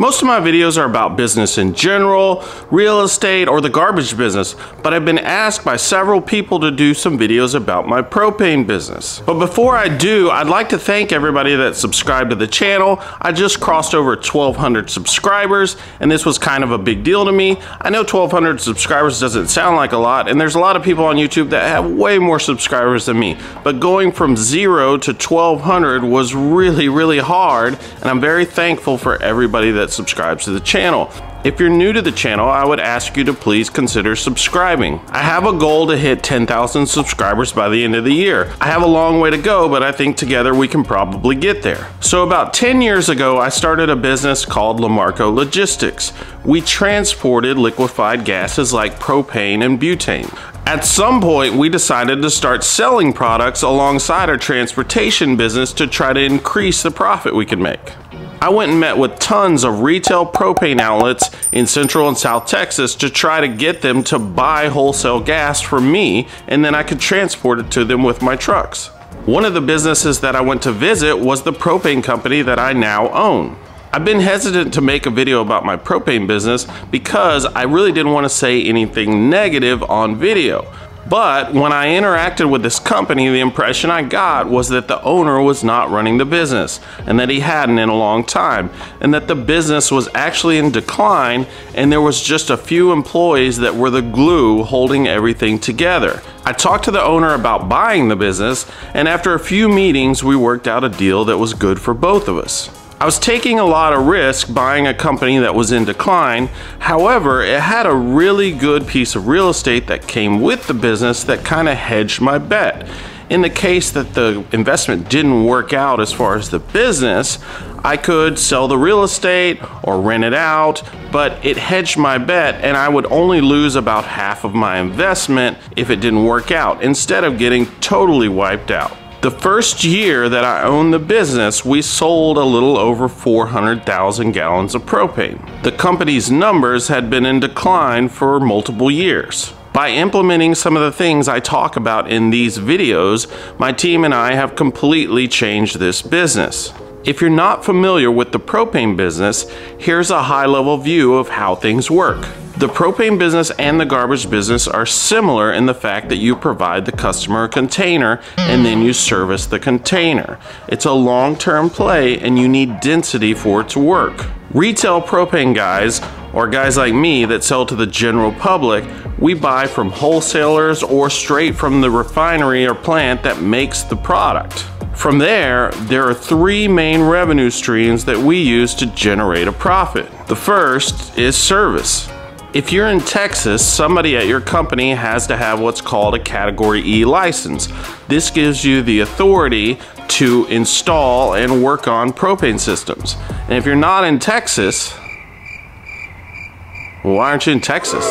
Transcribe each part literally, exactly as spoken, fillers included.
Most of my videos are about business in general, real estate, or the garbage business, but I've been asked by several people to do some videos about my propane business. But before I do, I'd like to thank everybody that subscribed to the channel. I just crossed over twelve hundred subscribers, and this was kind of a big deal to me. I know twelve hundred subscribers doesn't sound like a lot, and there's a lot of people on YouTube that have way more subscribers than me, but going from zero to twelve hundred was really, really hard, and I'm very thankful for everybody that subscribes to the channel. If you're new to the channel, I would ask you to please consider subscribing. I have a goal to hit ten thousand subscribers by the end of the year. I have a long way to go, but I think together we can probably get there. So about ten years ago, I started a business called Lamarco Logistics. We transported liquefied gases like propane and butane. At some point, we decided to start selling products alongside our transportation business to try to increase the profit we could make. I went and met with tons of retail propane outlets in Central and South Texas to try to get them to buy wholesale gas from me, and then I could transport it to them with my trucks. One of the businesses that I went to visit was the propane company that I now own. I've been hesitant to make a video about my propane business because I really didn't want to say anything negative on video. But when I interacted with this company, the impression I got was that the owner was not running the business, and that he hadn't in a long time, and that the business was actually in decline, and there was just a few employees that were the glue holding everything together. I talked to the owner about buying the business, and after a few meetings, we worked out a deal that was good for both of us. I was taking a lot of risk buying a company that was in decline. However, it had a really good piece of real estate that came with the business that kind of hedged my bet. In the case that the investment didn't work out as far as the business, I could sell the real estate or rent it out, but it hedged my bet, and I would only lose about half of my investment if it didn't work out, instead of getting totally wiped out. The first year that I owned the business, we sold a little over four hundred thousand gallons of propane. The company's numbers had been in decline for multiple years. By implementing some of the things I talk about in these videos, my team and I have completely changed this business. If you're not familiar with the propane business, here's a high-level view of how things work. The propane business and the garbage business are similar in the fact that you provide the customer a container and then you service the container. It's a long-term play, and you need density for it to work. Retail propane guys, or guys like me that sell to the general public, we buy from wholesalers or straight from the refinery or plant that makes the product. From there, there are three main revenue streams that we use to generate a profit. The first is service. If you're in Texas, somebody at your company has to have what's called a Category E license. This gives you the authority to install and work on propane systems. And if you're not in Texas, well, why aren't you in Texas?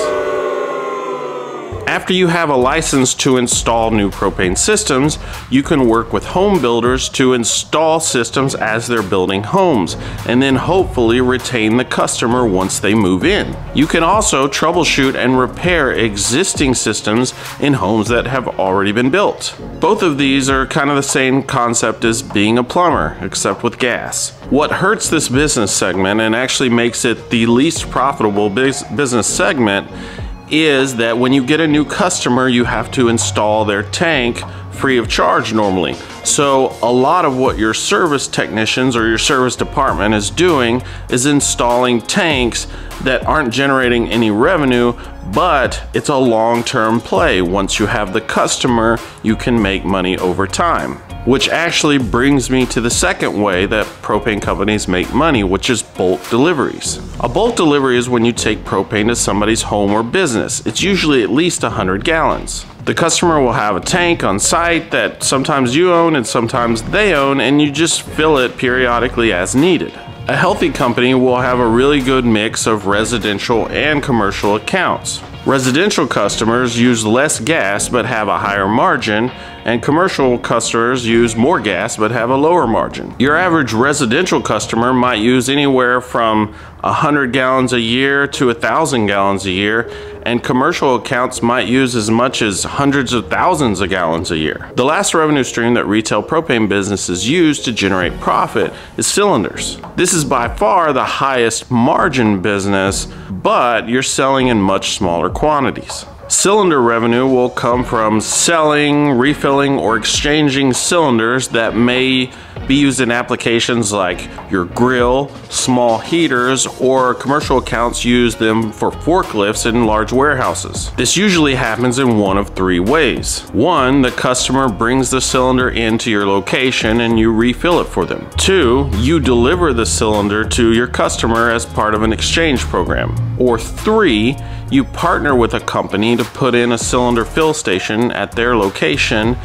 After you have a license to install new propane systems, you can work with home builders to install systems as they're building homes, and then hopefully retain the customer once they move in. You can also troubleshoot and repair existing systems in homes that have already been built. Both of these are kind of the same concept as being a plumber, except with gas. What hurts this business segment, and actually makes it the least profitable business segment, is that when you get a new customer, you have to install their tank free of charge normally. So a lot of what your service technicians or your service department is doing is installing tanks that aren't generating any revenue, but it's a long-term play. Once you have the customer, you can make money over time. Which actually brings me to the second way that propane companies make money, which is bulk deliveries. A bulk delivery is when you take propane to somebody's home or business. It's usually at least one hundred gallons. The customer will have a tank on site that sometimes you own and sometimes they own, and you just fill it periodically as needed. A healthy company will have a really good mix of residential and commercial accounts. Residential customers use less gas but have a higher margin, and commercial customers use more gas but have a lower margin. Your average residential customer might use anywhere from one hundred gallons a year to one thousand gallons a year, and commercial accounts might use as much as hundreds of thousands of gallons a year. The last revenue stream that retail propane businesses use to generate profit is cylinders. This is by far the highest margin business, but you're selling in much smaller quantities. Cylinder revenue will come from selling, refilling, or exchanging cylinders that may be used in applications like your grill, small heaters, or commercial accounts use them for forklifts in large warehouses. This usually happens in one of three ways. One, the customer brings the cylinder into your location and you refill it for them. Two, you deliver the cylinder to your customer as part of an exchange program. Or three, you partner with a company to put in a cylinder fill station at their location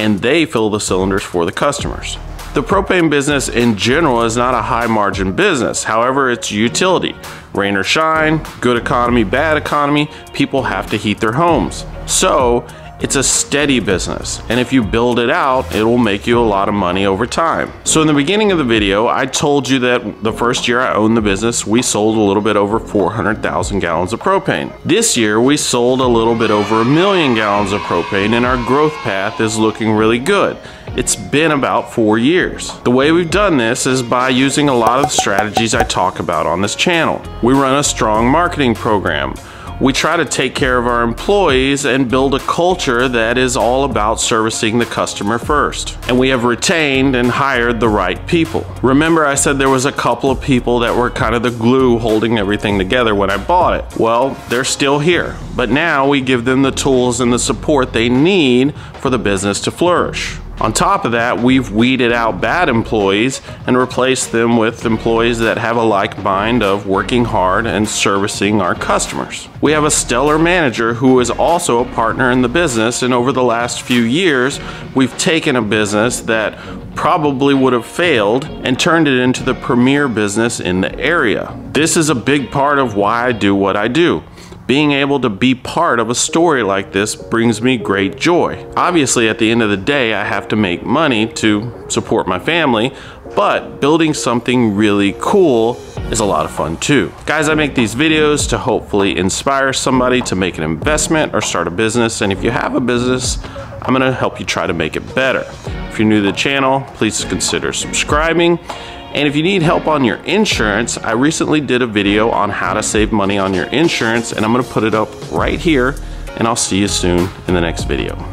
and they fill the cylinders for the customers. The propane business in general is not a high margin business. However, it's utility. Rain or shine, good economy, bad economy, people have to heat their homes. So it's a steady business, and if you build it out, it will make you a lot of money over time. So in the beginning of the video, I told you that the first year I owned the business, we sold a little bit over four hundred thousand gallons of propane. This year, we sold a little bit over a million gallons of propane, and our growth path is looking really good. It's been about four years. The way we've done this is by using a lot of strategies I talk about on this channel. We run a strong marketing program. We try to take care of our employees and build a culture that is all about servicing the customer first. And we have retained and hired the right people. Remember, I said there was a couple of people that were kind of the glue holding everything together when I bought it. Well, they're still here, but now we give them the tools and the support they need for the business to flourish. On top of that, we've weeded out bad employees and replaced them with employees that have a like mind of working hard and servicing our customers. We have a stellar manager who is also a partner in the business, and over the last few years, we've taken a business that probably would have failed and turned it into the premier business in the area. This is a big part of why I do what I do. Being able to be part of a story like this brings me great joy. Obviously, at the end of the day, I have to make money to support my family, but building something really cool is a lot of fun too. Guys, I make these videos to hopefully inspire somebody to make an investment or start a business, and if you have a business, I'm gonna help you try to make it better. If you're new to the channel, please consider subscribing. And if you need help on your insurance, I recently did a video on how to save money on your insurance, and I'm gonna put it up right here, and I'll see you soon in the next video.